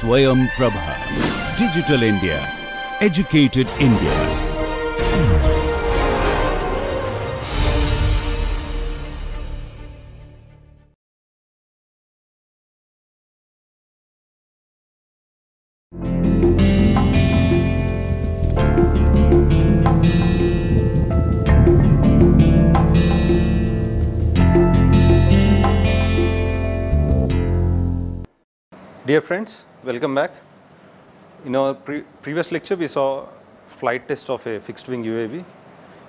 Swayam Prabha, Digital India, Educated India. Dear friends, welcome back. In our previous lecture, we saw flight test of a fixed wing UAV.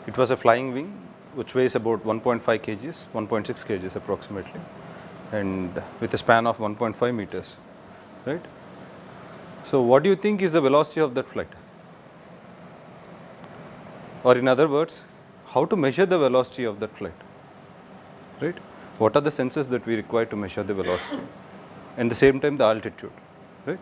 It was a flying wing which weighs about 1.5 kgs, 1.6 kgs approximately, and with a span of 1.5 meters, right? So, what do you think is the velocity of that flight? Or in other words, how to measure the velocity of that flight, right? What are the sensors that we require to measure the velocity? And the same time the altitude, right?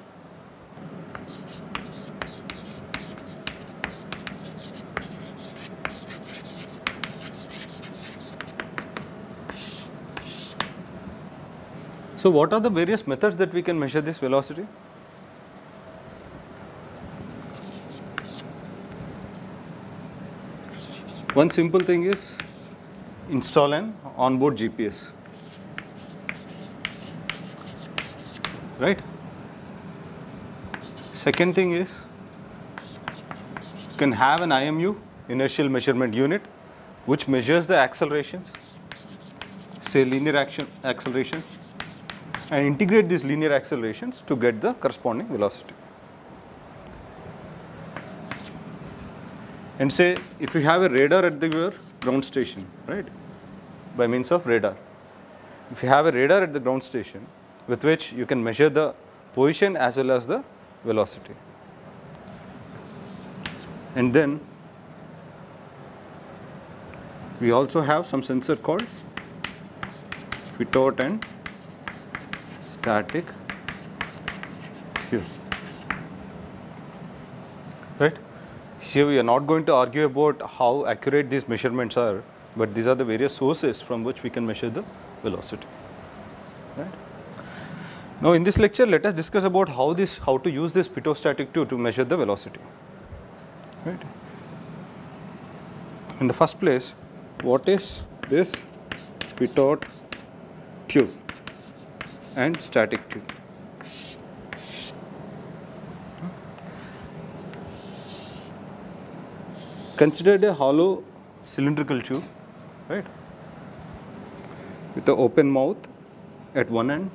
So, what are the various methods that we can measure this velocity? One simple thing is install an onboard GPS. Right. Second thing is, you can have an IMU, inertial measurement unit, which measures the accelerations, say linear acceleration, and integrate these linear accelerations to get the corresponding velocity. And say if you have a radar at your ground station, right, by means of radar, if you have a radar at the ground station, with which you can measure the position as well as the velocity. And then we also have some sensor called pitot and static tube. Right? Here we are not going to argue about how accurate these measurements are, but these are the various sources from which we can measure the velocity. Right? Now, in this lecture, let us discuss about how to use this pitot-static tube to measure the velocity. Right? In the first place, what is this pitot tube and static tube? Considered a hollow cylindrical tube, right, with an open mouth at one end,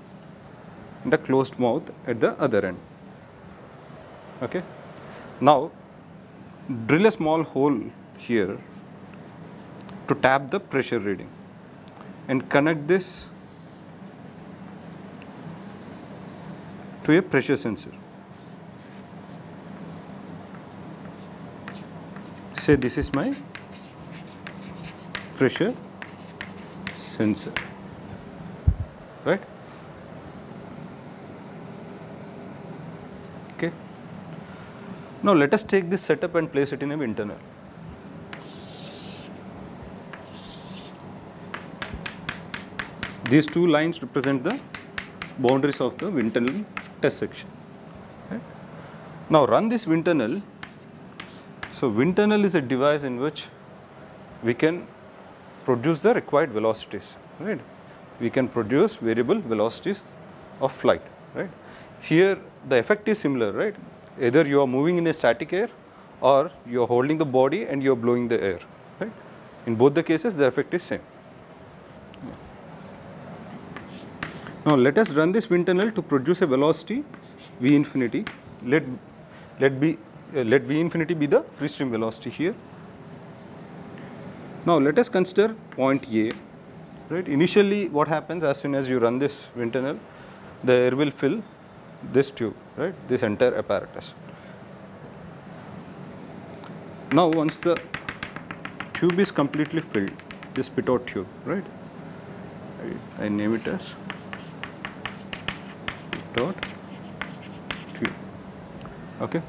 and a closed mouth at the other end. Okay. Now, drill a small hole here to tap the pressure reading and connect this to a pressure sensor. Say this is my pressure sensor, right? Now, let us take this setup and place it in an internal. These two lines represent the boundaries of the wind tunnel test section. Okay. Now, run this wind tunnel. So, wind tunnel is a device in which we can produce the required velocities, right? We can produce variable velocities of flight, right? Here, the effect is similar, right? Either you are moving in a static air or you are holding the body and you are blowing the air, right? In both the cases, the effect is same. Now, let us run this wind tunnel to produce a velocity V infinity. Let V infinity be the free stream velocity here. Now, let us consider point A, right? Initially, what happens as soon as you run this wind tunnel, the air will fill this tube, right, this entire apparatus. Now, once the tube is completely filled, this pitot tube, right, I name it as pitot tube. Okay.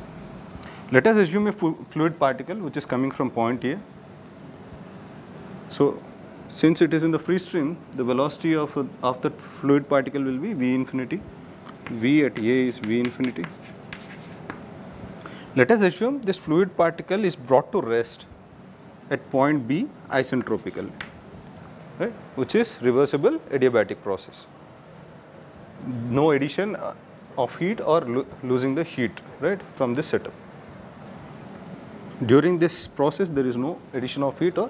Let us assume a fluid particle which is coming from point A. So, since it is in the free stream, the velocity of that fluid particle will be V infinity V at A is V infinity. Let us assume this fluid particle is brought to rest at point B isentropically, right, which is reversible adiabatic process. No addition of heat or losing the heat, right, from this setup. During this process there is no addition of heat or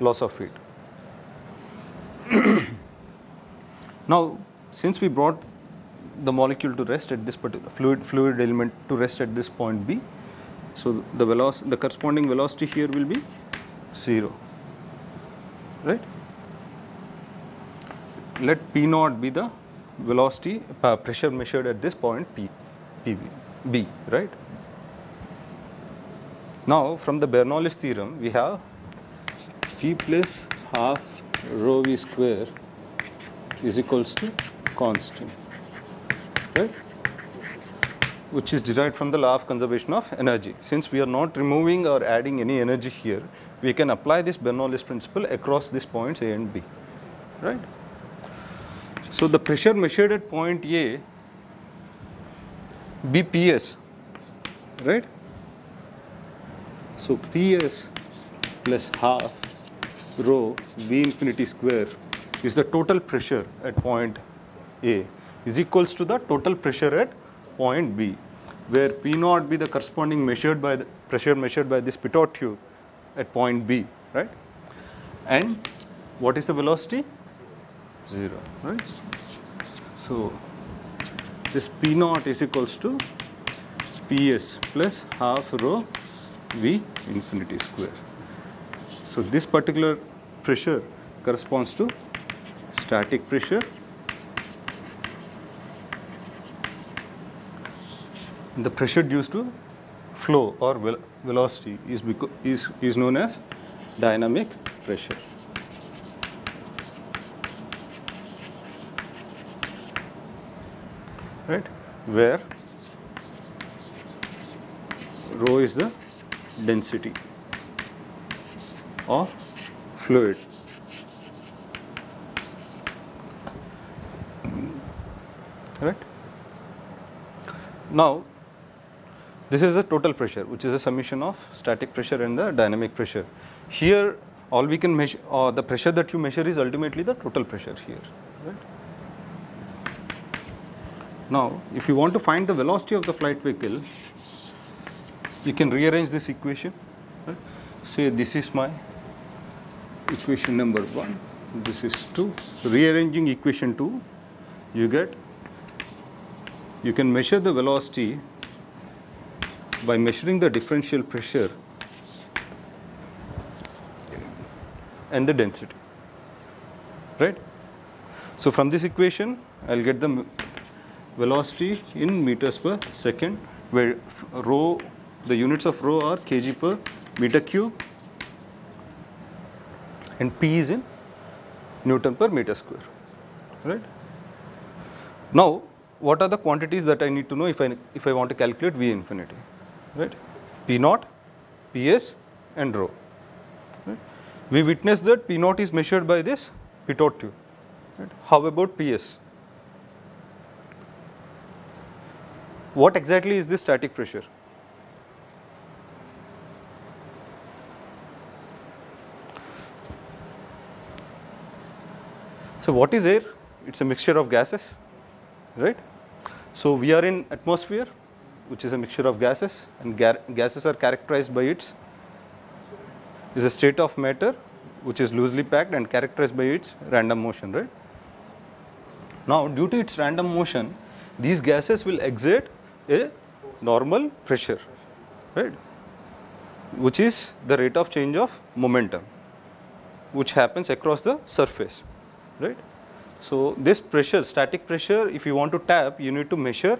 loss of heat. Now, since we brought the molecule to rest at this particular fluid element to rest at this point B, so the corresponding velocity here will be 0, right. Let P naught be the velocity pressure measured at this point B, right. Now, from the Bernoulli's theorem, we have P plus half rho V square is equals to constant, right, which is derived from the law of conservation of energy. Since we are not removing or adding any energy here, we can apply this Bernoulli's principle across these points A and B, right. So, the pressure measured at point A be PS, right. So, PS plus half rho V infinity square is the total pressure at point A is equals to the total pressure at point B, where P naught be the corresponding pressure measured by this pitot tube at point B, right? And what is the velocity? 0, right? So this P naught is equals to PS plus half rho V infinity square. So this particular pressure corresponds to static pressure. The pressure due to flow or velocity is known as dynamic pressure. Right, where rho is the density of fluid. Right. Now, this is the total pressure, which is a summation of static pressure and the dynamic pressure. Here, all we can measure, or the pressure that you measure is ultimately the total pressure here. Right? Now, if you want to find the velocity of the flight vehicle, you can rearrange this equation. Right? Say this is my equation number 1, this is 2. Rearranging equation 2, you can measure the velocity by measuring the differential pressure and the density, right. So, from this equation I will get the velocity in meters per second, where rho, the units of rho are kg per meter cube and P is in Newton per meter square, right. Now, what are the quantities that I need to know if I want to calculate V infinity? Right, P naught, PS, and rho. Right. We witnessed that P naught is measured by this pitot tube. Right. How about PS? What exactly is this static pressure? So what is air? It's a mixture of gases, right? So we are in atmosphere, which is a mixture of gases, and gases are characterized by is a state of matter which is loosely packed and characterized by its random motion, right. Now, due to its random motion, these gases will exert a normal pressure, right, which is the rate of change of momentum, which happens across the surface, right. So this pressure, static pressure, if you want to tap, you need to measure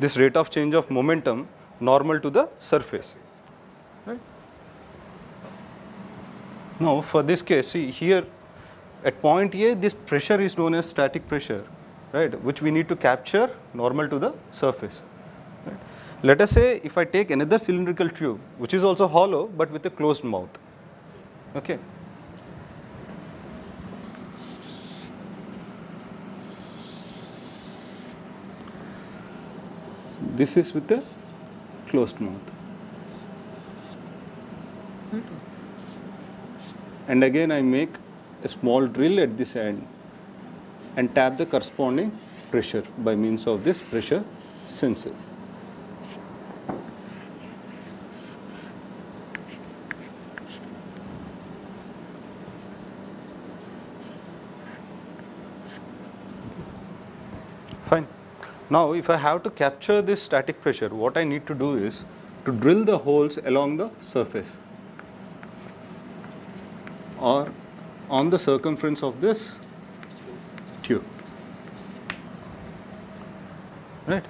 this rate of change of momentum normal to the surface, right. Now, for this case, see here at point A, this pressure is known as static pressure, right, which we need to capture normal to the surface, right. Let us say if I take another cylindrical tube, which is also hollow but with a closed mouth, okay. This is with the closed mouth. And again I make a small drill at this end and tap the corresponding pressure by means of this pressure sensor. Fine. Now if I have to capture this static pressure, what I need to do is to drill the holes along the surface or on the circumference of this tube, right?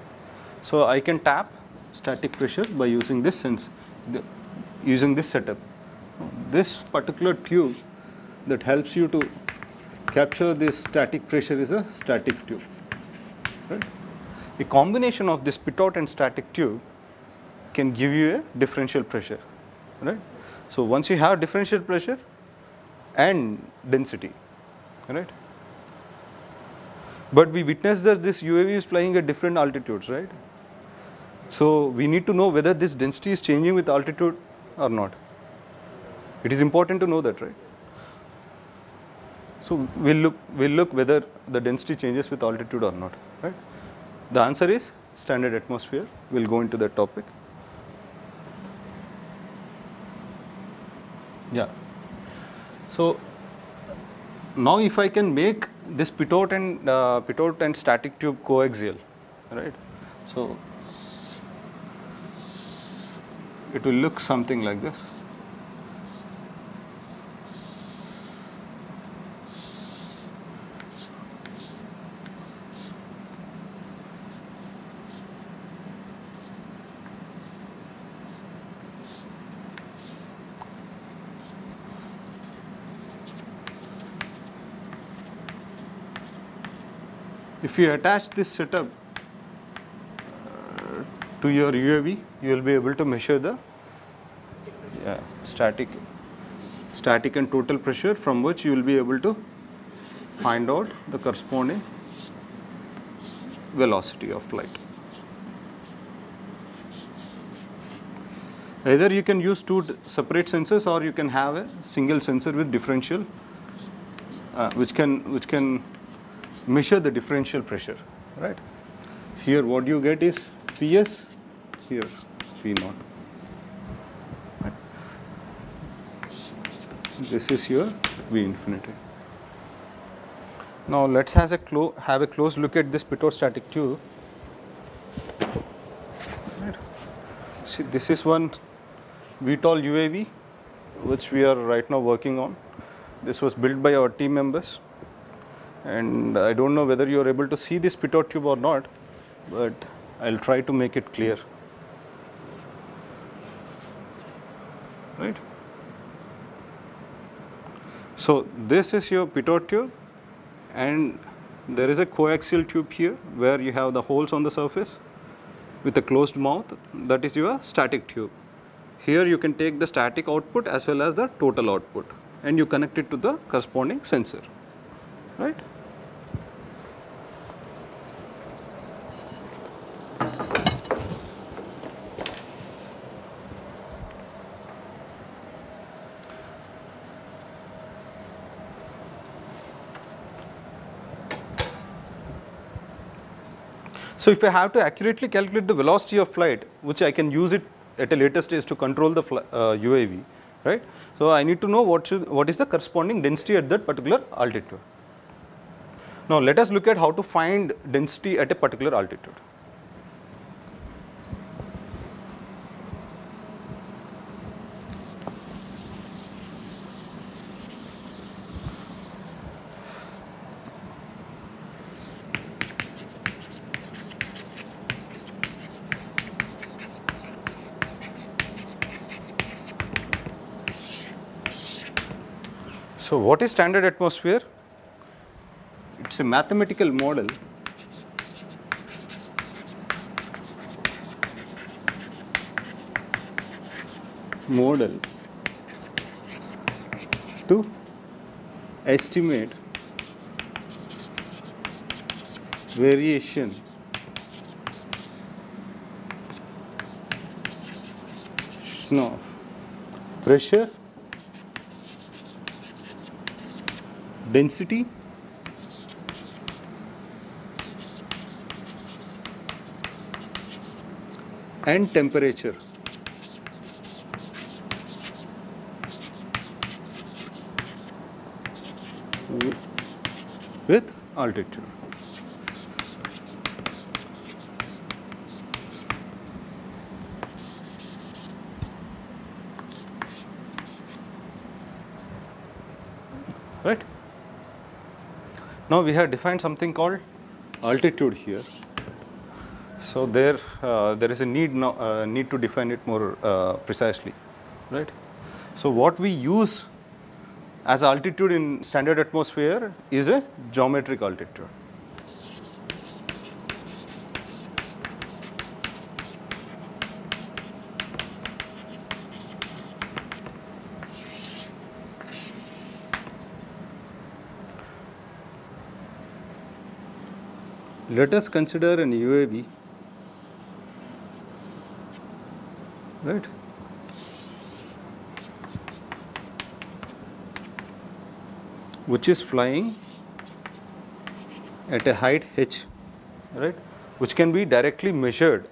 So I can tap static pressure by using this setup. This particular tube that helps you to capture this static pressure is a static tube, right? A combination of this pitot and static tube can give you a differential pressure, right? So once you have differential pressure and density, right? But we witnessed that this UAV is flying at different altitudes, right? So we need to know whether this density is changing with altitude or not. It is important to know that, right? So we'll look whether the density changes with altitude or not, right? The answer is standard atmosphere. We'll go into that topic. Yeah. So now if I can make this pitot and static tube coaxial, right? So it will look something like this. If you attach this setup to your UAV, you will be able to measure the static and total pressure, from which you will be able to find out the corresponding velocity of flight. Either you can use two separate sensors, or you can have a single sensor with differential, which can measure the differential pressure, right? Here what you get is PS, here P0. Right? This is your V∞. Now let's have a close look at this pitot-static tube. Right. See, this is one VTOL UAV which we are right now working on. This was built by our team members. And I don't know whether you are able to see this pitot tube or not, but I'll try to make it clear, right? So this is your pitot tube, and there is a coaxial tube here where you have the holes on the surface with a closed mouth. That is your static tube. Here you can take the static output as well as the total output, and you connect it to the corresponding sensor, right? So if I have to accurately calculate the velocity of flight, which I can use it at a later stage to control the UAV, right? So I need to know what is the corresponding density at that particular altitude. Now let us look at how to find density at a particular altitude. So what is standard atmosphere? It's a mathematical model to estimate variation function of pressure, density, and temperature. With altitude. Right? Now we have defined something called altitude here. So there is a need now, need to define it more precisely. Right? So what we use as altitude in standard atmosphere is a geometric altitude. Let us consider an UAV, right? Which is flying at a height h, right, which can be directly measured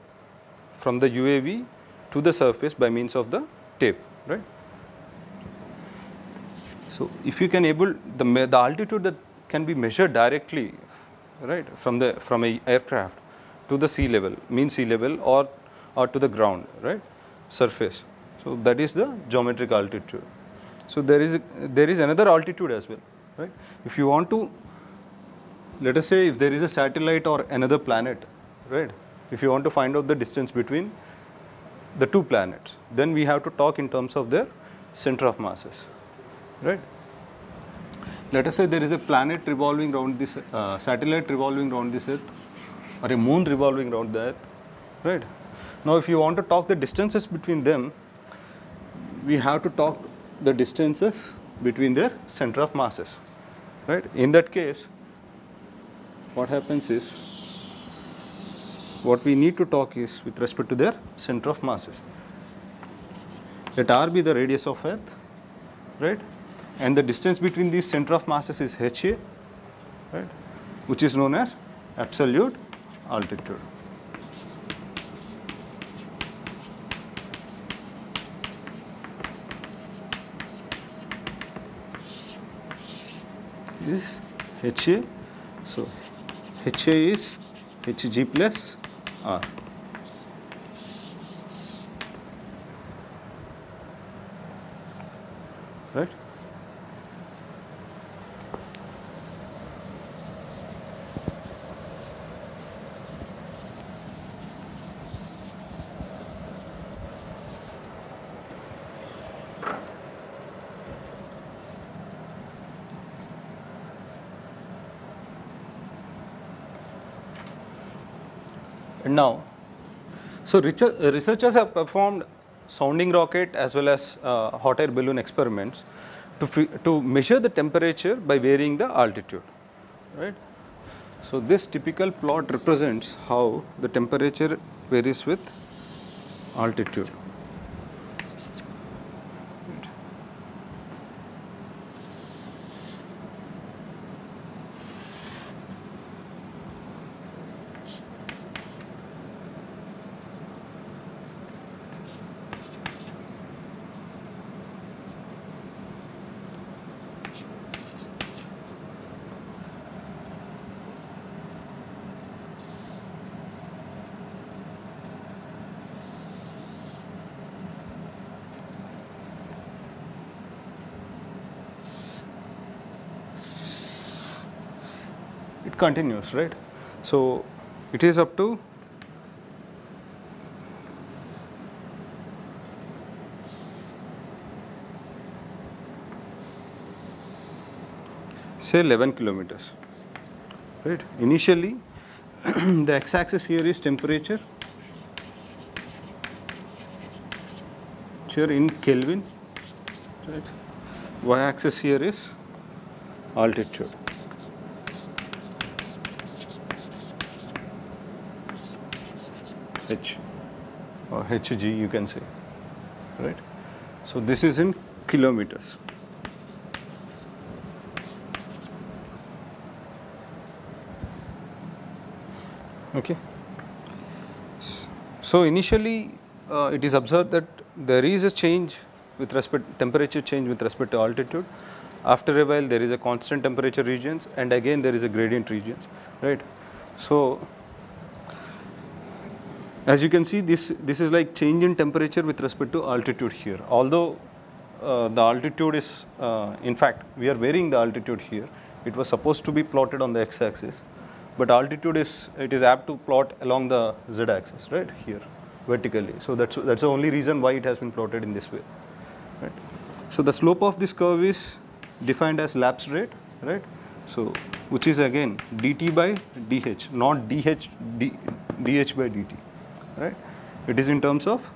from the UAV to the surface by means of the tape, right. So if you can able, the altitude that can be measured directly, right, from a aircraft to the sea level, mean sea level, or to the ground, right, surface. So that is the geometric altitude. So there is another altitude as well. Right? If you want to, let us say if there is a satellite or another planet, right? If you want to find out the distance between the two planets, then we have to talk in terms of their center of masses, right? Let us say there is a planet revolving around this, satellite revolving around this Earth, or a moon revolving around the Earth, right? Now if you want to talk the distances between them, we have to talk the distances between their center of masses, right? In that case, what happens is, what we need to talk is with respect to their center of masses. Let r be the radius of Earth, right? And the distance between these center of masses is HA, right? Which is known as absolute altitude. Is HA, so HA is HG plus R. Right? Now, so researchers have performed sounding rocket as well as hot air balloon experiments to measure the temperature by varying the altitude, right? So this typical plot represents how the temperature varies with altitude. Continues, right? So it is up to say 11 kilometers, right? Initially the x-axis here is temperature in Kelvin, right? Y-axis here is altitude. H or HG you can say, right. So this is in kilometers. Okay. So initially it is observed that there is a change with respect temperature change with respect to altitude. After a while there is a constant temperature regions and again there is a gradient regions, right. So as you can see this is like change in temperature with respect to altitude here, although the altitude is in fact we are varying the altitude here. It was supposed to be plotted on the x axis, but altitude is it is apt to plot along the z axis, right, here vertically. So that's the only reason why it has been plotted in this way, right. So the slope of this curve is defined as lapse rate, right. So which is again dt by dh, not dh by dt, right. It is in terms of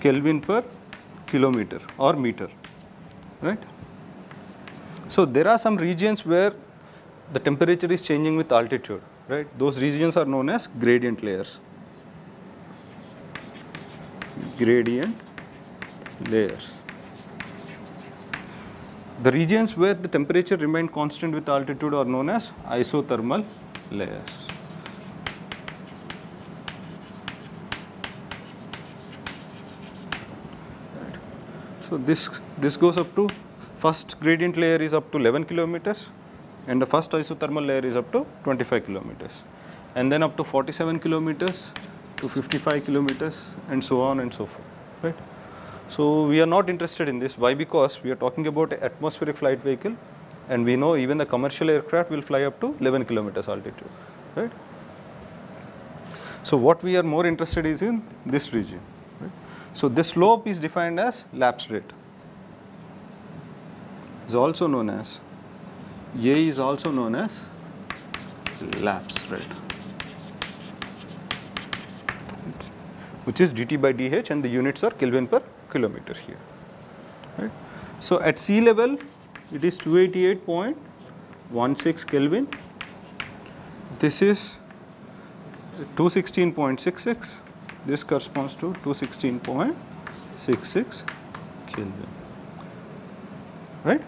Kelvin per kilometer or meter, right. So there are some regions where the temperature is changing with altitude, right. Those regions are known as gradient layers. Gradient layers. The regions where the temperature remained constant with altitude are known as isothermal layers. Right. So this goes up to, first gradient layer is up to 11 kilometers and the first isothermal layer is up to 25 kilometers and then up to 47 kilometers to 55 kilometers and so on and so forth, right. So we are not interested in this. Why? Because we are talking about atmospheric flight vehicle and we know even the commercial aircraft will fly up to 11 kilometers altitude, right. So what we are more interested is in this region, right. So this slope is defined as lapse rate. It's also known as, A is also known as lapse rate, which is dt by dh and the units are Kelvin per kilometer here, right. So at sea level it is 288.16 Kelvin, this is 216.66, this corresponds to 216.66 Kelvin, right.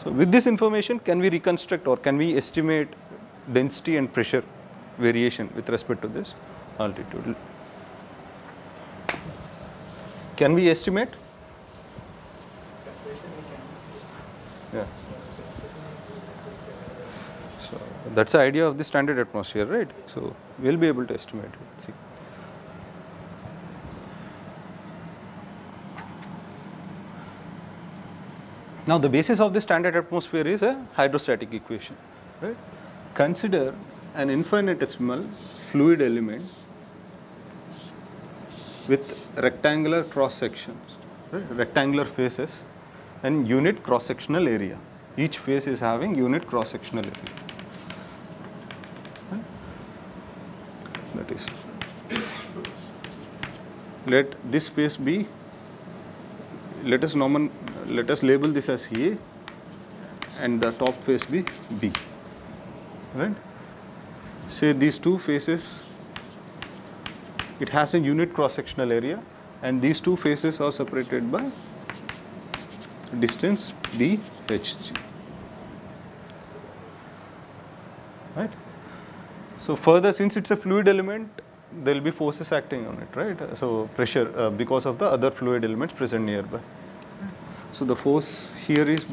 So with this information can we reconstruct or can we estimate density and pressure variation with respect to this altitude? Can we estimate? Yeah. So that's the idea of the standard atmosphere, right? So we'll be able to estimate it. See. Now the basis of the standard atmosphere is a hydrostatic equation, right? Consider an infinitesimal fluid element with rectangular cross sections, right, rectangular faces and unit cross sectional area. Each face is having unit cross sectional area, right. That is, let this face be, let us label this as A and the top face be B, right. Say these two faces, it has a unit cross-sectional area and these two faces are separated by distance DHG, right. So further, since it's a fluid element, there will be forces acting on it, right. So pressure because of the other fluid elements present nearby. So the force here is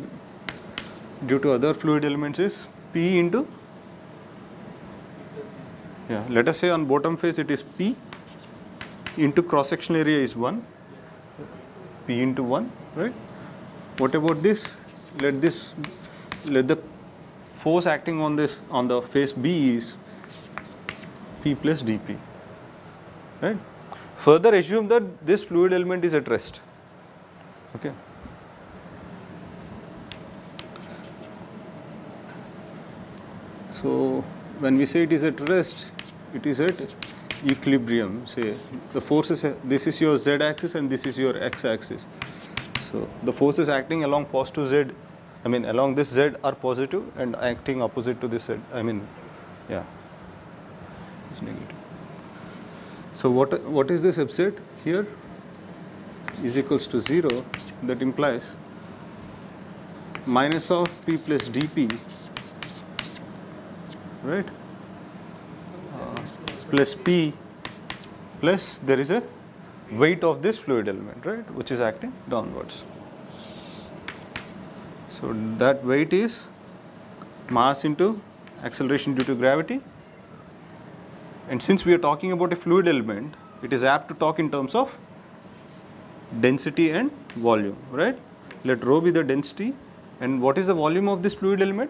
due to other fluid elements is P into, yeah, let us say on bottom face it is P into cross-sectional area is 1, P into 1, right. What about this? Let the force acting on this, on the face B is P plus dP, right. Further assume that this fluid element is at rest, okay. So when we say it is at rest, it is at equilibrium. Say the forces, this is your z axis and this is your x axis. So the forces acting along along this z are positive and acting opposite to this z, it's negative. So what is this upset here? is equals to 0, that implies minus of P plus dP, right, plus P plus there is a weight of this fluid element, right, which is acting downwards. So that weight is mass into acceleration due to gravity, and since we are talking about a fluid element, it is apt to talk in terms of density and volume, right? Let rho be the density, and what is the volume of this fluid element?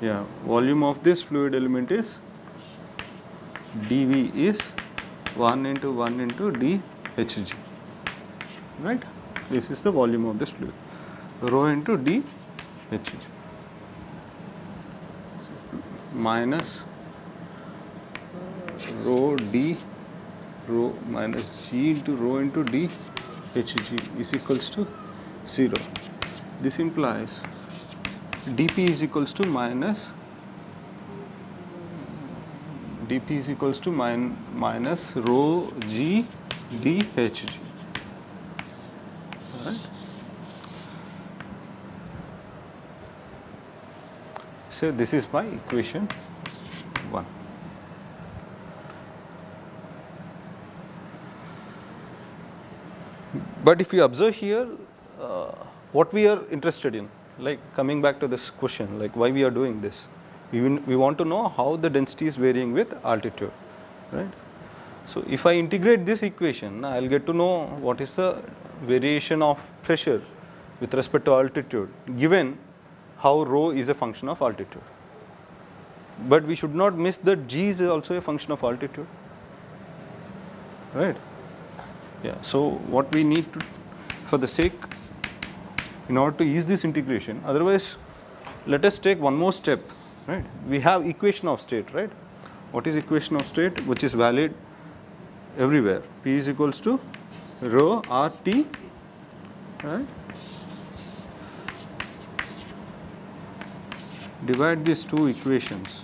Yeah, volume of this fluid element is dV is 1 into dHg, right? This is the volume of this fluid, rho into dHg minus rho d rho minus g into rho into d hg is equals to 0. This implies dp is equals to minus rho g d hg. Right. So this is my equation 1. But if you observe here, what we are interested in, like coming back to this question, like why we are doing this, we want to know how the density is varying with altitude, right? So if I integrate this equation, I will get to know what is the variation of pressure with respect to altitude, given how rho is a function of altitude. But we should not miss that g is also a function of altitude, right? Yeah. So what we need to, for the sake, in order to ease this integration, otherwise let us take one more step, right? We have equation of state, right? What is equation of state, which is valid everywhere? P is equals to rho r t, right? Divide these two equations.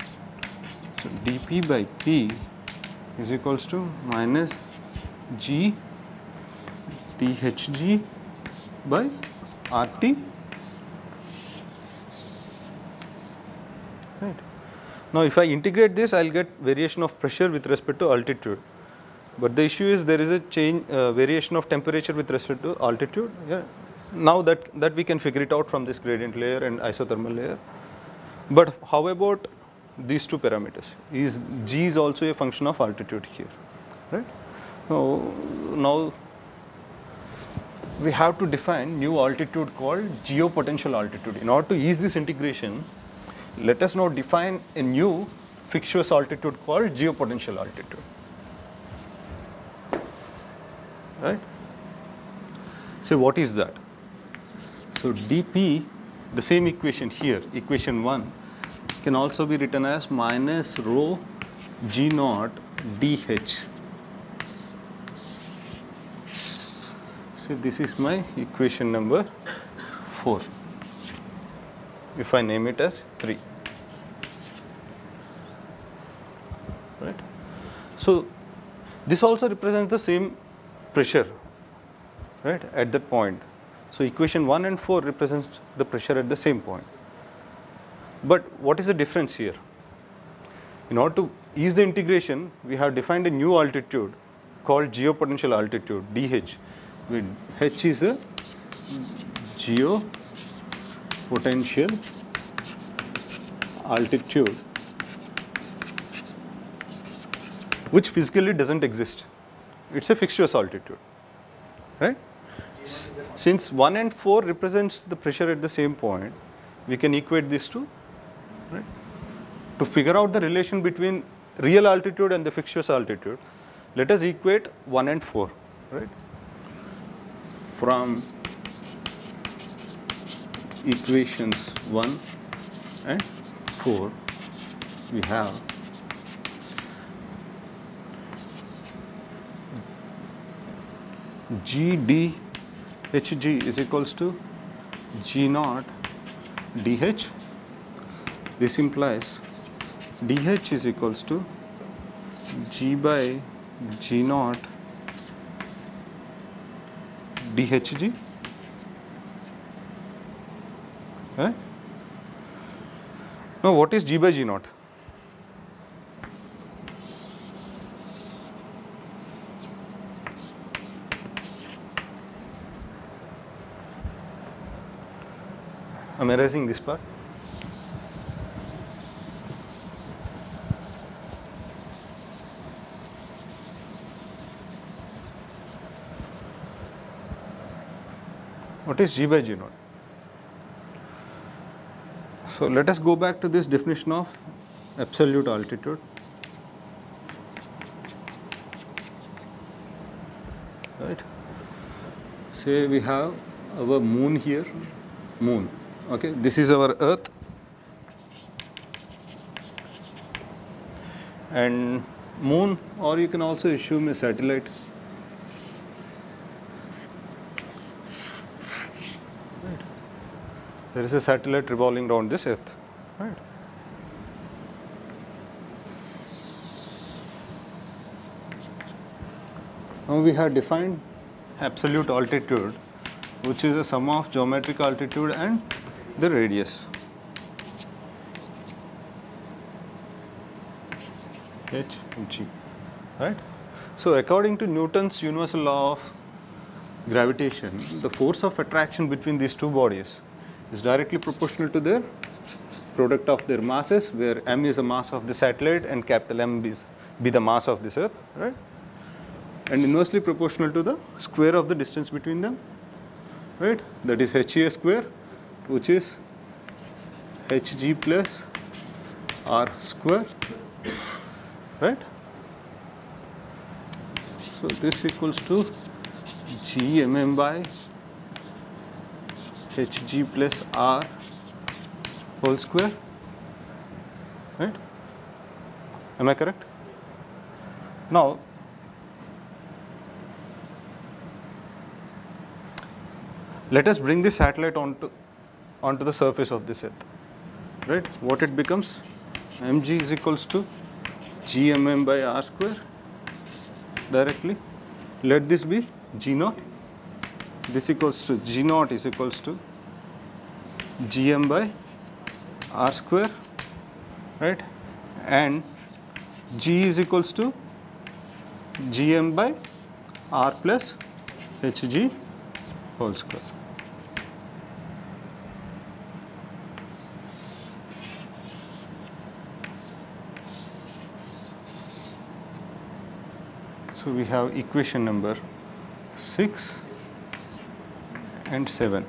So dP by P is equals to minus G dHg by RT. Right. Now, if I integrate this, I will get variation of pressure with respect to altitude. But the issue is there is a change, variation of temperature with respect to altitude. Yeah. Now that we can figure it out from this gradient layer and isothermal layer. But how about these two parameters? Is G is also a function of altitude here, right? So now we have to define new altitude called geopotential altitude. In order to ease this integration, let us now define a new fictitious altitude called geopotential altitude, right? So what is that? So dP, the same equation here, equation 1, can also be written as minus rho g naught dH. So this is my equation number 4, if I name it as 3, right? So this also represents the same pressure, right, at that point. So equation 1 and 4 represents the pressure at the same point. But what is the difference here? In order to ease the integration, we have defined a new altitude called geopotential altitude, DH, where H is a geopotential altitude, which physically doesn't exist. It's a fictitious altitude, right? Since 1 and 4 represents the pressure at the same point, we can equate these two, right? To figure out the relation between real altitude and the fictitious altitude, let us equate 1 and 4, right? From equations 1 and 4, we have GD HG is equals to G naught DH. This implies DH is equals to G by G naught DHG. Eh? Now, what is G by G naught? I am erasing this part. What is G by G naught? So let us go back to this definition of absolute altitude. Right? Say we have our moon here, moon. Okay, this is our Earth, and moon, or you can also assume a satellite. Right. There is a satellite revolving around this Earth. Right. Now we have defined absolute altitude, which is the sum of geometric altitude and the radius h and g, right? So, according to Newton's universal law of gravitation, the force of attraction between these two bodies is directly proportional to their product of their masses, where m is the mass of the satellite and capital M is be the mass of this Earth, right? And inversely proportional to the square of the distance between them, right? That is HA square, which is hg plus r square, right? So this equals to gmm by hg plus r whole square, right? Am I correct? Now, let us bring this satellite onto the surface of this Earth, right? What it becomes? Mg is equals to gmm by r square directly. Let this be g naught. This equals to g naught is equals to gm by r square, right? And g is equals to gm by r plus hg whole square. So we have equation number 6 and 7,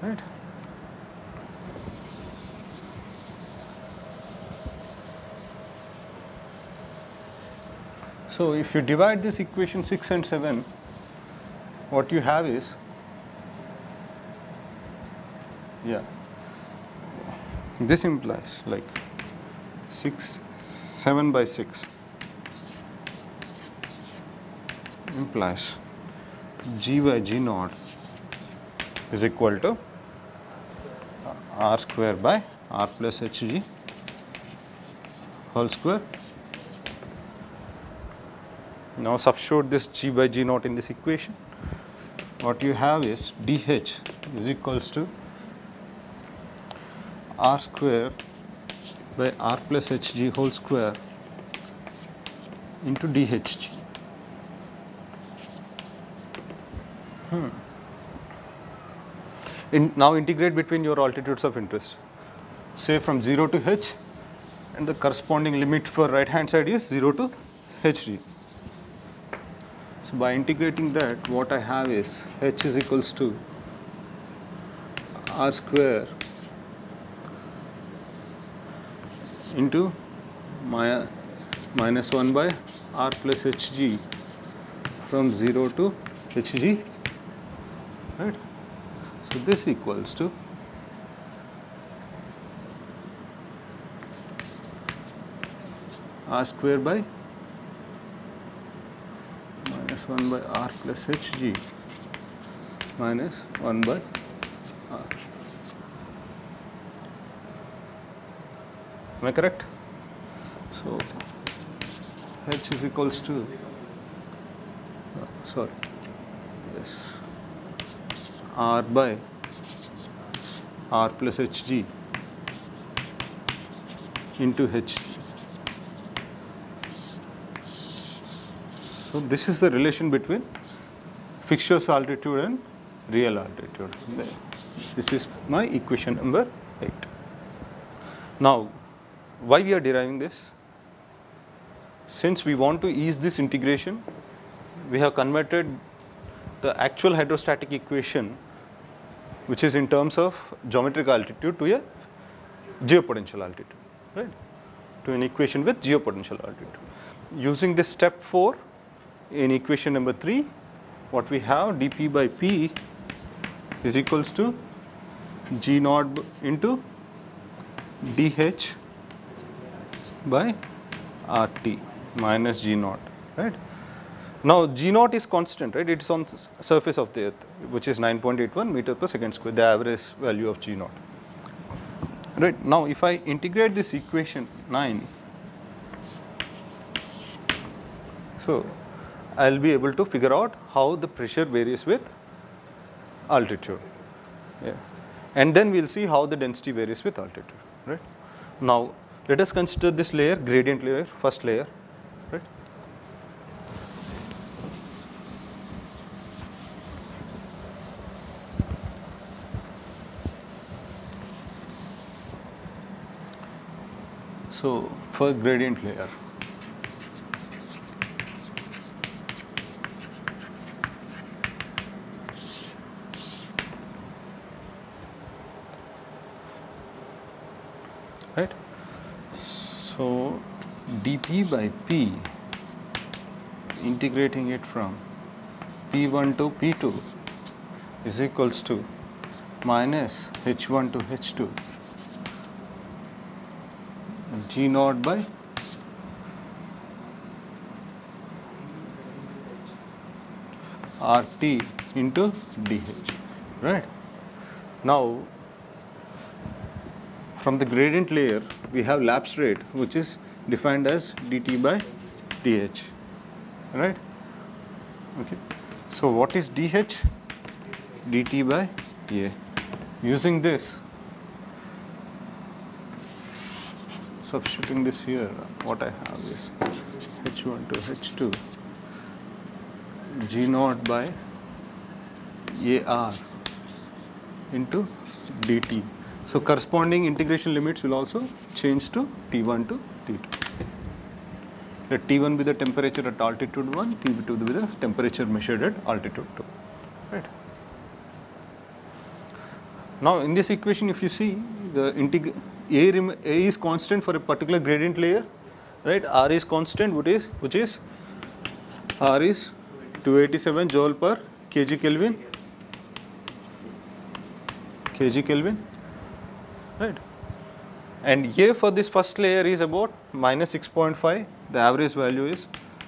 right? So if you divide this equation 6 and 7, what you have is, yeah, this implies like 7 by 6. Implies g by g naught is equal to r square by r plus hg whole square. Now substitute this g by g naught in this equation. What you have is dh is equals to r square by r plus hg whole square into dhg. Now integrate between your altitudes of interest, say from 0 to h, and the corresponding limit for right hand side is 0 to hd. So by integrating that, what I have is h is equals to r square into minus 1 by r plus hg from 0 to hg. Right. So this equals to r square by minus 1 by r plus hg minus 1 by r. Am I correct? So h is equals to, sorry, is R by R plus HG into H. So this is the relation between fixture's altitude and real altitude. This is my equation number 8. Now, why we are deriving this? Since we want to ease this integration, we have converted the actual hydrostatic equation, which is in terms of geometric altitude, to a geopotential altitude, right? To an equation with geopotential altitude. Using this step 4 in equation number 3, what we have dP by P is equals to G naught into dH by RT minus G naught, right? Now G naught is constant, right? It is on surface of the earth, which is 9.81 meter per second square, the average value of G naught, right? Now if I integrate this equation 9, so I will be able to figure out how the pressure varies with altitude, yeah. And then we will see how the density varies with altitude, right? Now let us consider this layer, gradient layer, first layer, right? So for gradient layer, right? So dP by P, integrating it from P1 to P2, is equals to minus H1 to H2 G naught by RT into dH, right? Now from the gradient layer, we have lapse rate, which is defined as dt by dH, right? Okay. So what is dH? Dt by A. Using this, substituting this here, what I have is H1 to H2 G naught by AR into dt. So corresponding integration limits will also change to T1 to T2. Let T1 be the temperature at altitude 1, T2 be the temperature measured at altitude 2, right? Now in this equation, if you see, the A is constant for a particular gradient layer, right? R is constant, which is R is 287 joule per kg Kelvin. Right, and A for this first layer is about minus 6.5, the average value is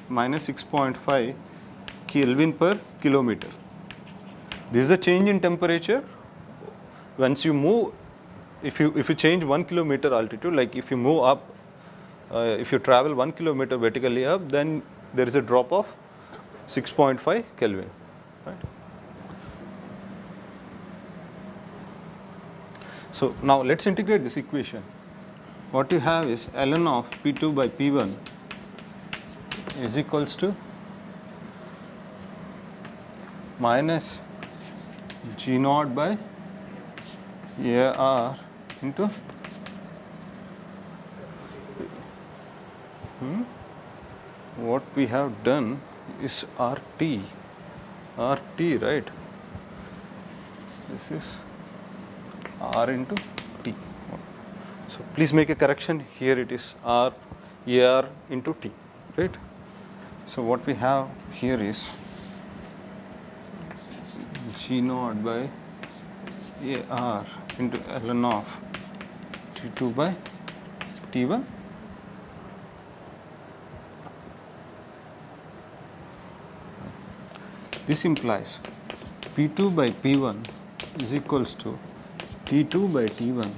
minus 6.5 Kelvin per kilometer. This is the change in temperature. Once you move, if you change 1 kilometer altitude, like if you move up, if you travel 1 kilometer vertically up, then there is a drop of 6.5 Kelvin, right? So now let's integrate this equation. What you have is ln of P2 by P1 is equals to minus G naught by AR into what we have done is RT, right? This is R into T. So please make a correction here, it is R AR into T, right? So what we have here is G naught by AR into ln of T2 by T1 . This implies P2 by P1 is equals to T2 by T1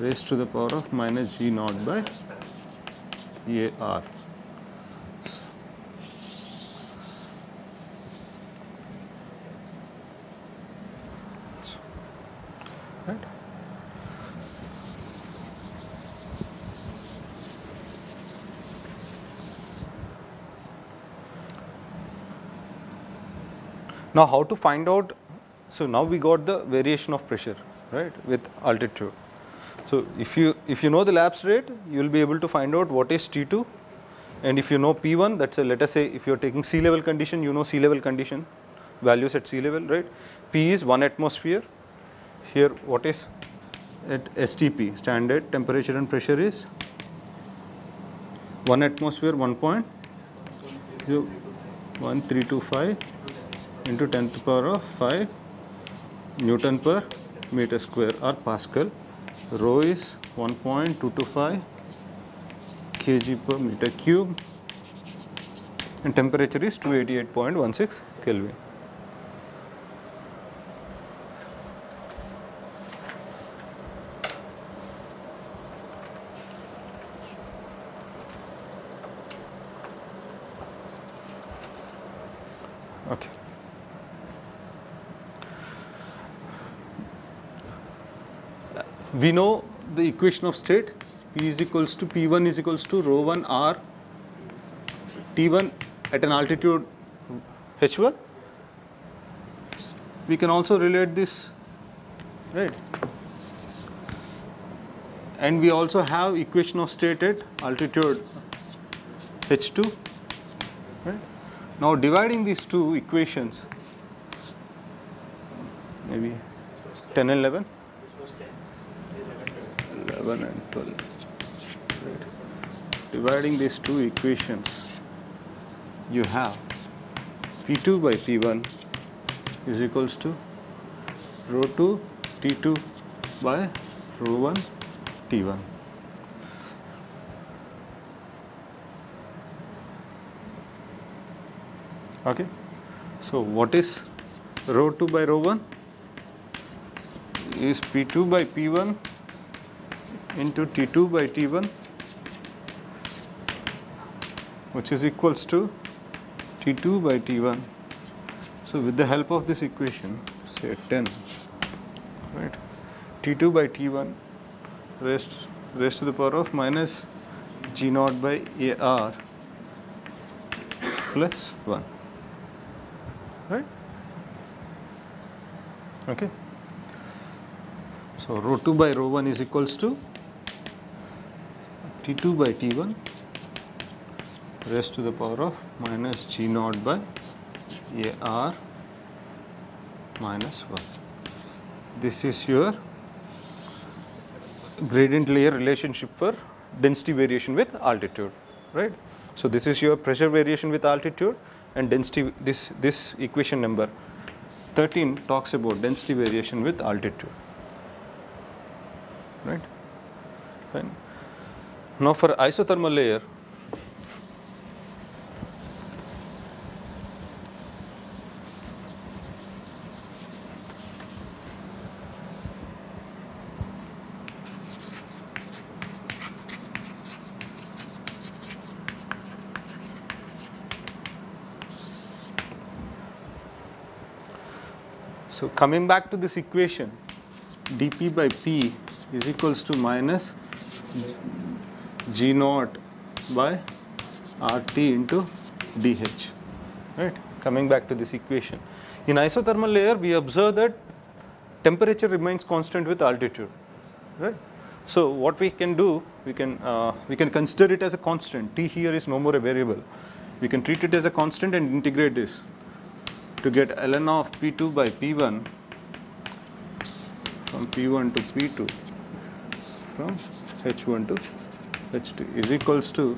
raised to the power of minus G naught by AR. Now how to find out, so now we got the variation of pressure, right, with altitude. So if you know the lapse rate, you will be able to find out what is T2, and if you know P1, that's a, let us say if you are taking sea level condition, you know sea level condition values at sea level, right? P is 1 atmosphere. Here what is at STP, standard temperature and pressure, is 1 atmosphere 1.1325 into 10 to the power of 5 Newton per meter square or Pascal. Rho is 1.225 kg per meter cube and temperature is 288.16 Kelvin. Okay. We know the equation of state. P is equals to P1 is equals to rho 1 r T1 at an altitude H1. We can also relate this, right? And we also have equation of state at altitude H2, right? Now dividing these two equations, maybe 10 and 11, 11 and 12, right. Dividing these two equations, you have P2 by P1 is equals to rho 2 T2 by rho 1 T1. Okay, so what is rho 2 by rho 1 is P2 by P1 into T2 by T1, which is equals to T2 by T1. So with the help of this equation, say 10, right, T2 by T1 raised to the power of minus G0 by AR plus 1. Right? Okay. So rho 2 by rho 1 is equals to T2 by T1 raised to the power of minus G0 by AR minus 1. This is your gradient layer relationship for density variation with altitude, right? So this is your pressure variation with altitude. And density, this equation number 13 talks about density variation with altitude, right? Fine. Now for isothermal layer, so coming back to this equation, dP by P is equals to minus G0 by RT into dH, right? Coming back to this equation. In isothermal layer, we observe that temperature remains constant with altitude, right? So what we can do, we can consider it as a constant. T here is no more a variable. We can treat it as a constant and integrate this to get ln of P2 by P1 from P1 to P2 from H1 to H2 is equals to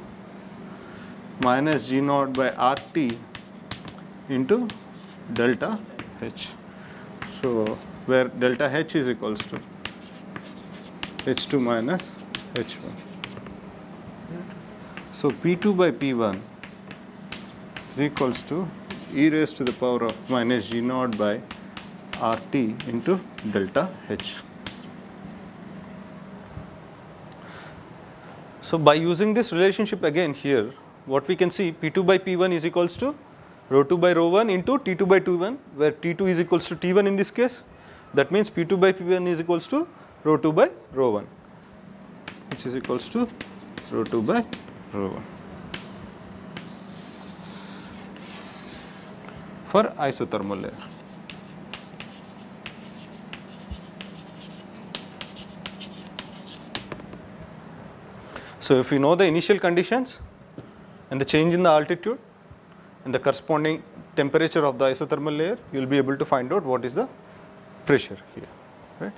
minus G0 by RT into delta H. So where delta H is equals to H2 minus H1. So P2 by P1 is equals to e raised to the power of minus G0 by RT into delta H. So by using this relationship again here, what we can see, P2 by P1 is equals to rho 2 by rho 1 into T2 by T1, where T2 is equals to T1 in this case. That means P2 by P1 is equals to rho 2 by rho 1, which is equals to rho 2 by rho 1. for isothermal layer. So if you know the initial conditions and the change in the altitude and the corresponding temperature of the isothermal layer, you will be able to find out what is the pressure here, right?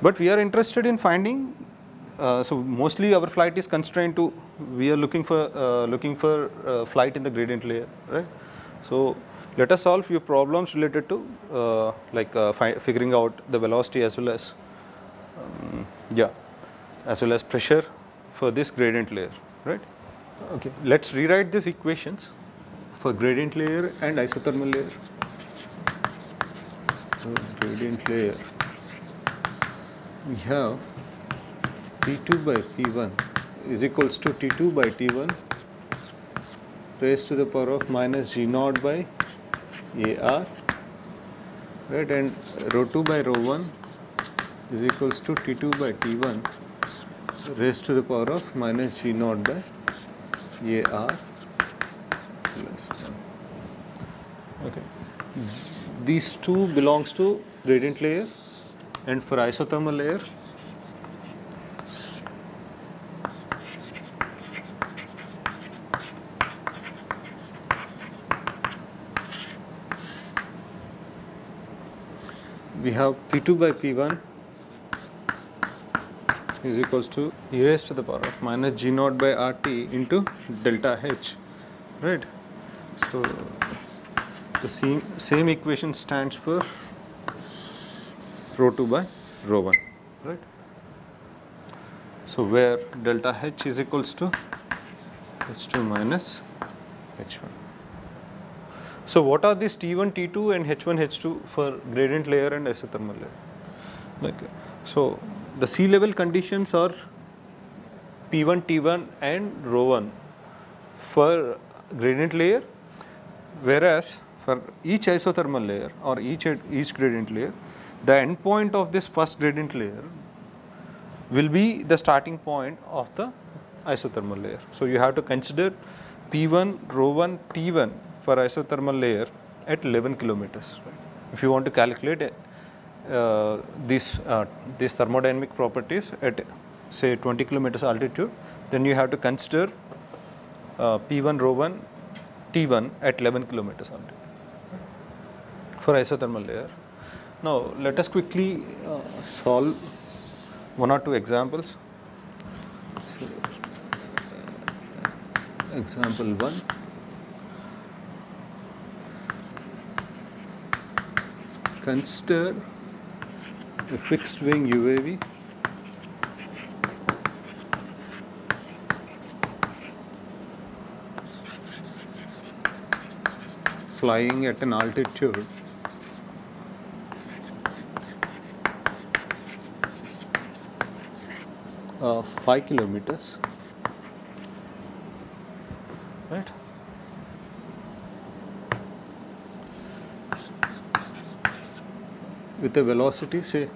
But we are interested in finding, so mostly our flight is constrained to, we are looking for flight in the gradient layer, right? So let us solve few problems related to figuring out the velocity as well as pressure for this gradient layer, right? Okay, let's rewrite these equations for gradient layer and isothermal layer. So gradient layer, we have P2 by P1 is equals to T2 by T1 raised to the power of minus G0 by AR, right? And ρ2 by ρ1 is equals to T2 by T1 raised to the power of minus G0 by AR plus 1. Okay. These two belongs to gradient layer, and for isothermal layer, we have P2 by P1 is equals to e raised to the power of minus G0 by RT into delta H, right? So the same equation stands for ρ2 by ρ1, right? So where delta H is equals to H2 minus H1. So what are these T1, T2 and H1, H2 for gradient layer and isothermal layer? Okay. So the sea level conditions are P1, T1 and ρ1 for gradient layer, whereas for each isothermal layer or each gradient layer, the end point of this first gradient layer will be the starting point of the isothermal layer. So you have to consider P1, ρ1, T1 for isothermal layer at 11 kilometers. Right? If you want to calculate these thermodynamic properties at say 20 kilometers altitude, then you have to consider P1, ρ1, T1 at 11 kilometers altitude for isothermal layer. Now let us quickly solve one or two examples. So, example 1. Consider a fixed wing UAV flying at an altitude of 5 kilometers, right? With a velocity say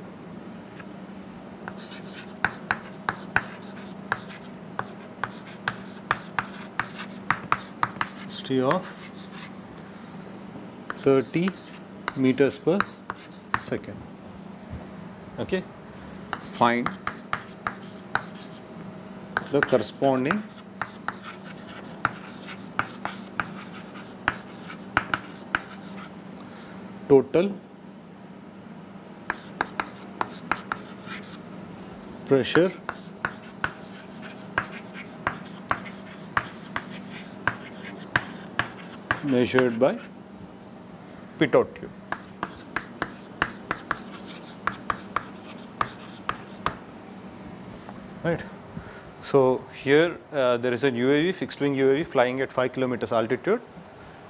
30 meters per second. Okay, find the corresponding total pressure measured by pitot tube. Right. So here there is a UAV, fixed wing UAV flying at 5 kilometers altitude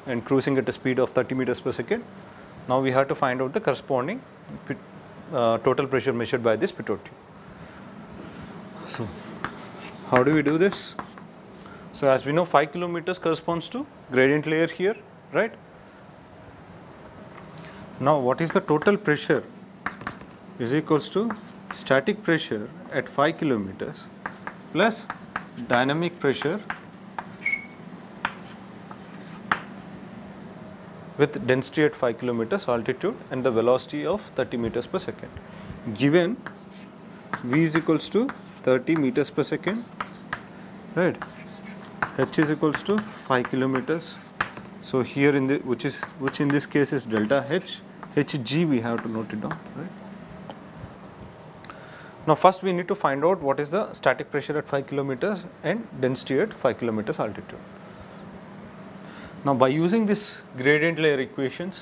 and cruising at a speed of 30 meters per second. Now we have to find out the corresponding total pressure measured by this pitot tube. So how do we do this? So as we know, 5 kilometers corresponds to gradient layer here, right? Now what is the total pressure is equals to static pressure at 5 kilometers plus dynamic pressure with density at 5 kilometers altitude and the velocity of 30 meters per second. Given v is equals to 30 meters per second, right? H is equals to 5 kilometers. So here in the which in this case is delta H, Hg we have to note it down, right? Now first we need to find out what is the static pressure at 5 kilometers and density at 5 kilometers altitude. Now by using this gradient layer equations,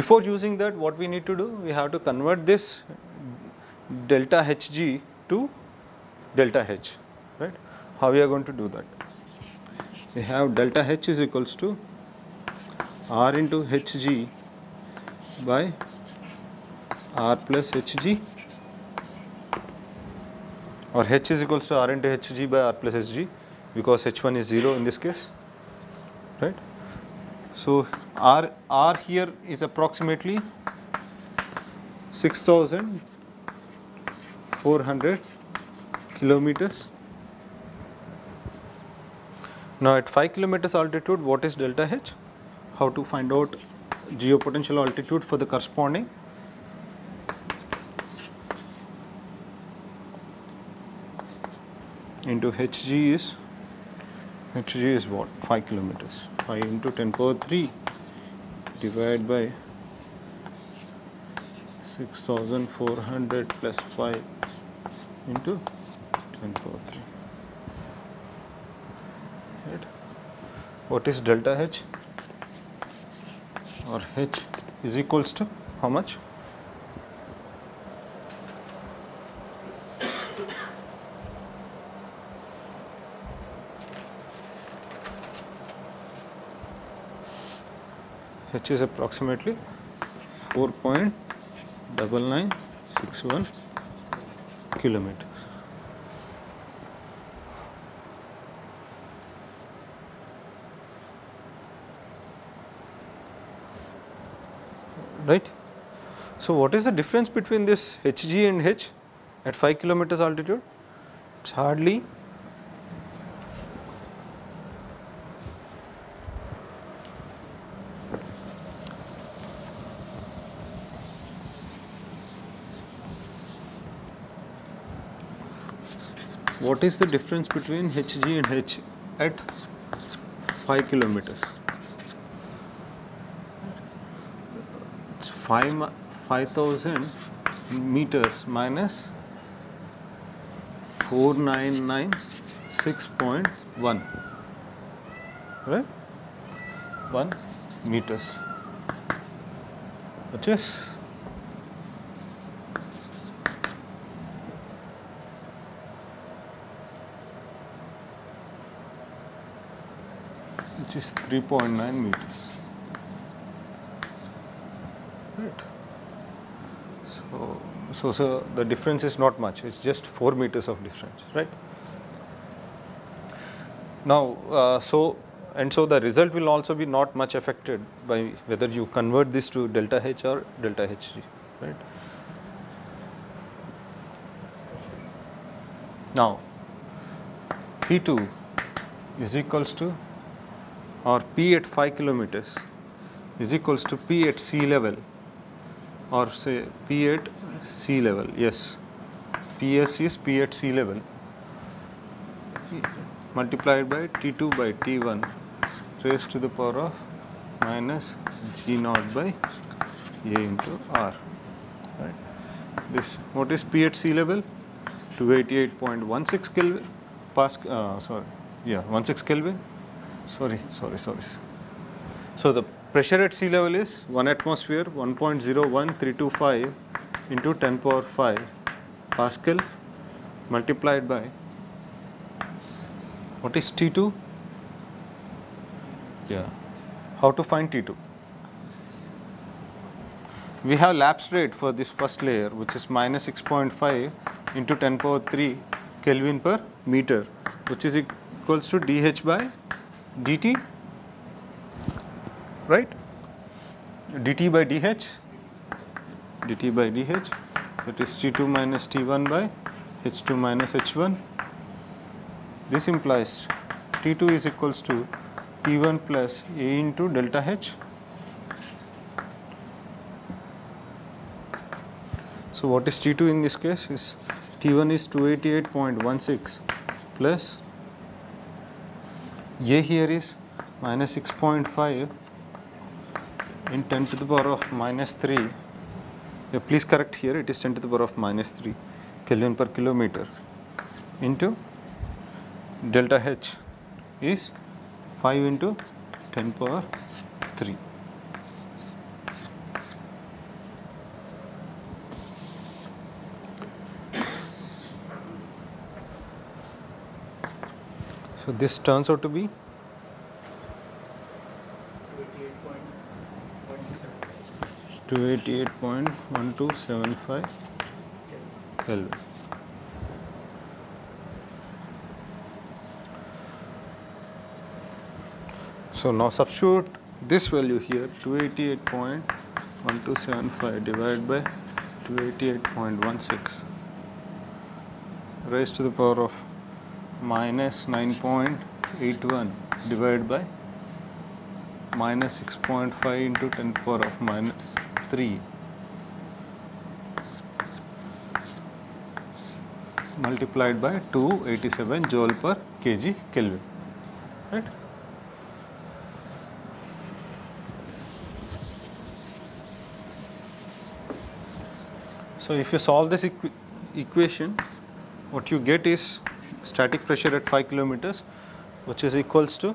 before using that what we need to do, we have to convert this delta Hg to delta H, right? How we are going to do that? We have delta H is equals to R into Hg by R plus Hg, or H is equals to R into Hg by R plus Hg, because H1 is 0 in this case, right? So R here is approximately 6,400 kilometers. Now at 5 kilometers altitude, what is delta H? How to find out geopotential altitude for the corresponding into Hg is, what? 5 kilometers, 5 into 10 power 3 divided by 6,400 plus 5 into 10 power 3. Right. What is delta H? Or H is equals to how much? H is approximately 4.9961 kilometers. Right. So what is the difference between this Hg and H at 5 kilometers altitude? It's hardly 5 kilometers? 5,000 meters minus 4996.1, right? 1 meters, which is which is 3.9 meters. So the difference is not much, it's just 4 meters of difference, right? Now, so the result will also be not much affected by whether you convert this to delta H or delta Hg, right? Now, P2 is equals to, or P at 5 kilometers is equals to P at sea level, or say P at sea level, yes, PS is P at sea level, multiplied by T2 by T1 raised to the power of minus G0 by A into R, right? This, what is P at sea level? 288.16 Kelvin, So the pressure at sea level is 1 atmosphere 1.01325 into 10 power 5 Pascal multiplied by, what is T2? Yeah. How to find T2? We have lapse rate for this first layer, which is minus 6.5 into 10 power 3 Kelvin per meter, which is equals to dH by dt, right? dt by dH, that is T2 minus T1 by H2 minus H1. This implies T2 is equals to T1 plus A into delta H So what is T2 in this case? Is T1 is 288.16 plus A here is minus 6.5 in 10 to the power of minus 3. Yeah, please correct here, it is 10 to the power of minus 3 Kelvin per kilometer into delta H is 5 into 10 power 3. So this turns out to be 288.1275 Kelvin. So now substitute this value here, 288.1275 divided by 288.16 raised to the power of minus 9.81 divided by minus 6.5 into 10 power of minus 3 multiplied by 287 joule per kg Kelvin, right? So if you solve this equation, what you get is static pressure at 5 kilometers, which is equals to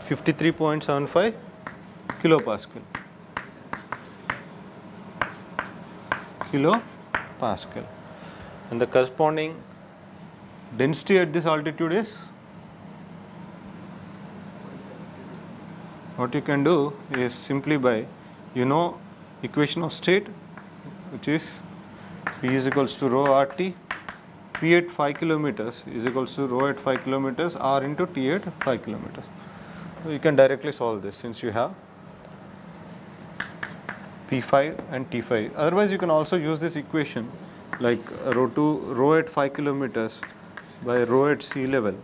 53.75 kilopascal. And the corresponding density at this altitude is, what you can do is simply by, you know, equation of state, which is P is equals to rho RT. P at 5 kilometers is equals to rho at 5 kilometers R into T at 5 kilometers. So you can directly solve this since you have P5 and T5. Otherwise you can also use this equation like rho at 5 kilometers by rho at sea level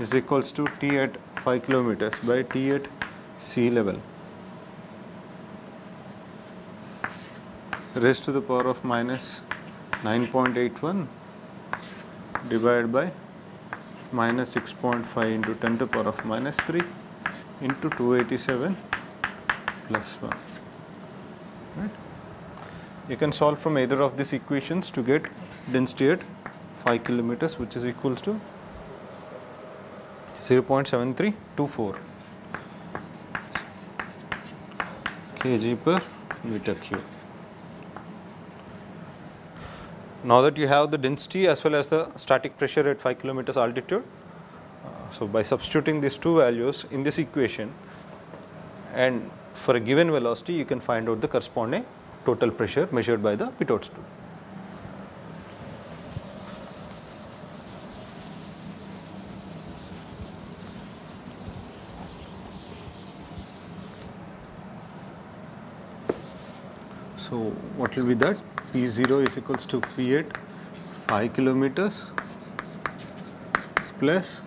is equals to T at 5 kilometers by T at sea level raised to the power of minus 9.81 divided by minus 6.5 into 10 to the power of minus 3 into 287 plus 1. Right? You can solve from either of these equations to get density at 5 kilometers, which is equals to 0.7324 kg per meter cube. Now that you have the density as well as the static pressure at 5 kilometers altitude, so by substituting these two values in this equation and for a given velocity, you can find out the corresponding total pressure measured by the pitot tube. So what will be that? P0 is equals to P at 5 kilometers plus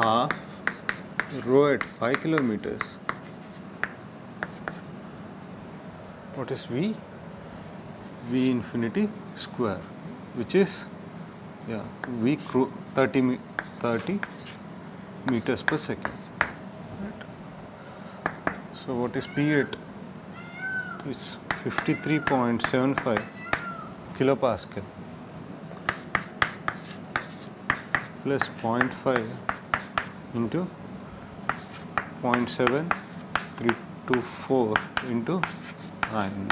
half rho at 5 kilometers. What is V? V infinity square, which is V 30 meters per second. Right. So what is P at? Is 53.75 kilopascal plus 0.5 into 0.7324 into 9.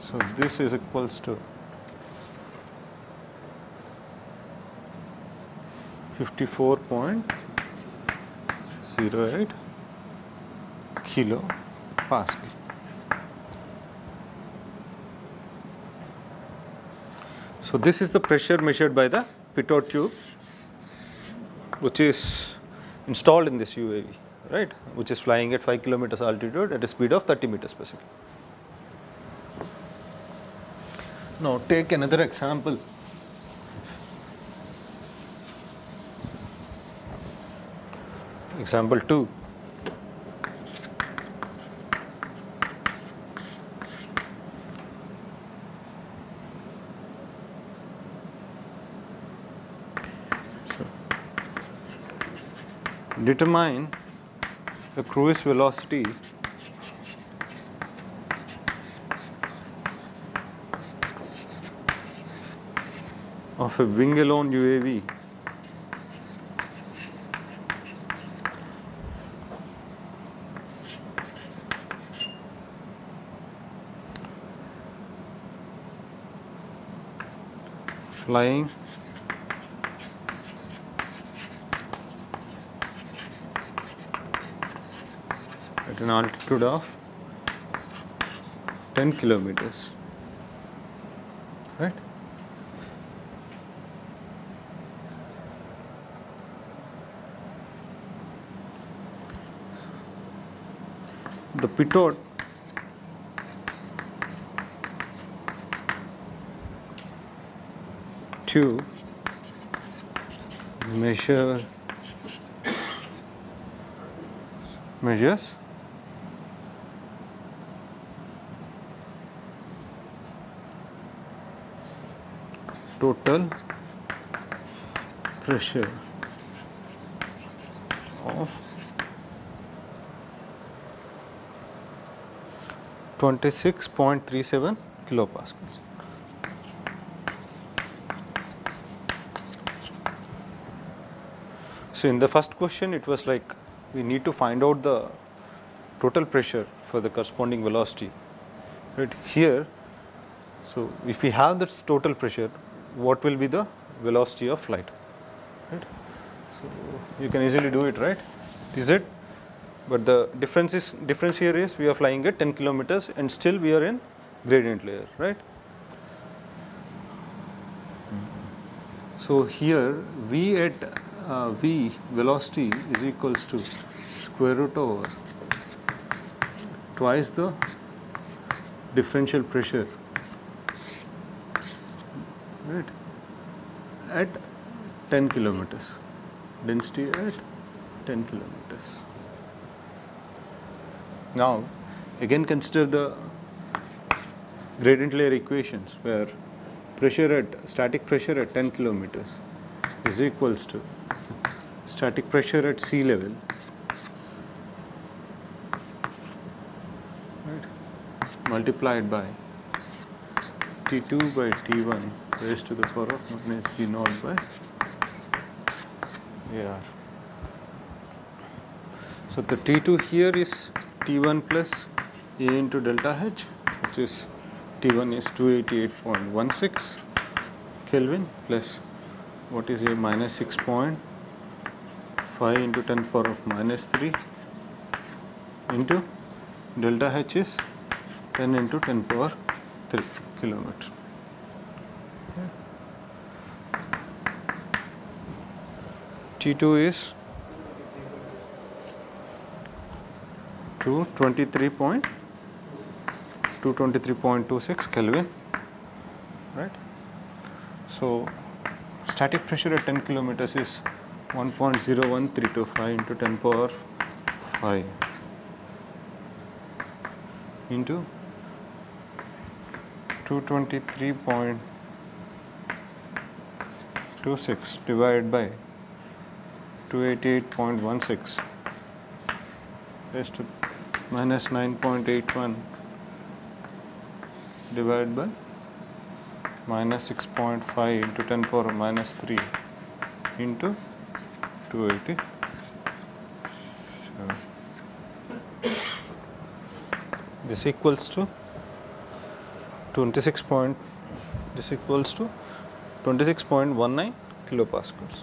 So this is equals to 54.08 kilopascal. So this is the pressure measured by the pitot tube, which is installed in this UAV, right, which is flying at 5 kilometers altitude at a speed of 30 meters per second. Now take another example. Example 2. Determine the cruise velocity of a wing-alone UAV flying at an altitude of 10 kilometers, right? The pitot tube measures total pressure of 26.37 kilopascals. So in the first question, it was like we need to find out the total pressure for the corresponding velocity, right? Here, so if we have this total pressure, what will be the velocity of light, right? So you can easily do it, right? Is it? But the difference here is we are flying at 10 kilometers and still we are in gradient layer, right? So here V at V velocity is equals to square root over twice the differential pressure, right, at 10 kilometers, density at 10 kilometers. Now, again consider the gradient layer equations where static pressure at 10 kilometers is equals to static pressure at sea level, right, multiplied by T2 by T1 raised to the power of minus V0 by AR. So the T2 here is T1 plus A into delta H, which is T1 is 288.16 Kelvin plus what is A minus 6.5 into 10 power of minus 3 into delta H is 10 into 10 power 3 kilometer. T2 is 223.26 Kelvin, right? So static pressure at 10 kilometers is 1.01325 into 10 power 5 into 223.26 divided by 288.16 raised to minus 9.81 divided by minus 6.5 into 10 power minus 3 into 287. This equals to 26.19 kilopascals.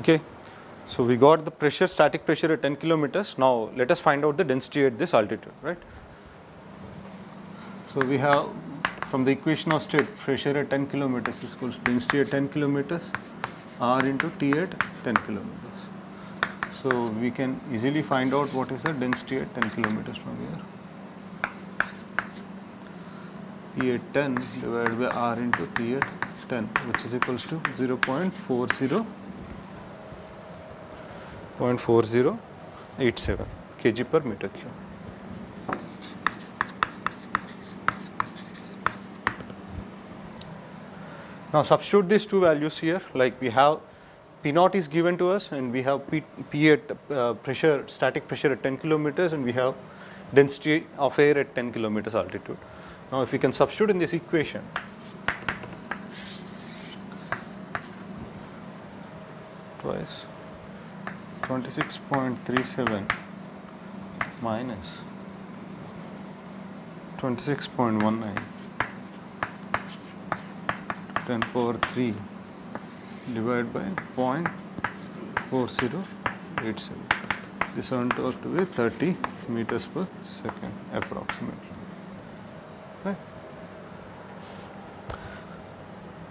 Okay, so we got the pressure, static pressure at 10 kilometers. Now let us find out the density at this altitude, right? So we have from the equation of state pressure at 10 kilometers is equals to density at 10 kilometers R into T at 10 kilometers. So we can easily find out what is the density at 10 kilometers from here. PA10 divided by R into PA10, which is equals to 0.4087 kg per meter cube. Now substitute these two values here, like we have P0 is given to us and we have P at pressure, static pressure at 10 kilometers, and we have density of air at 10 kilometers altitude. Now if we can substitute in this equation, twice 26.37 minus 26.19 10 power 3 divided by 0.4087. This one turns to be 30 meters per second approximately. Right.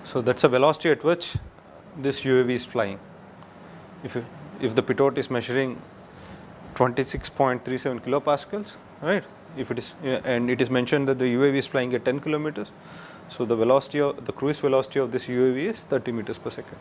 So that's a velocity at which this UAV is flying. If the pitot is measuring 26.37 kilopascals, right? If it is, and it is mentioned that the UAV is flying at 10 kilometers, so the velocity of the cruise velocity of this UAV is 30 meters per second.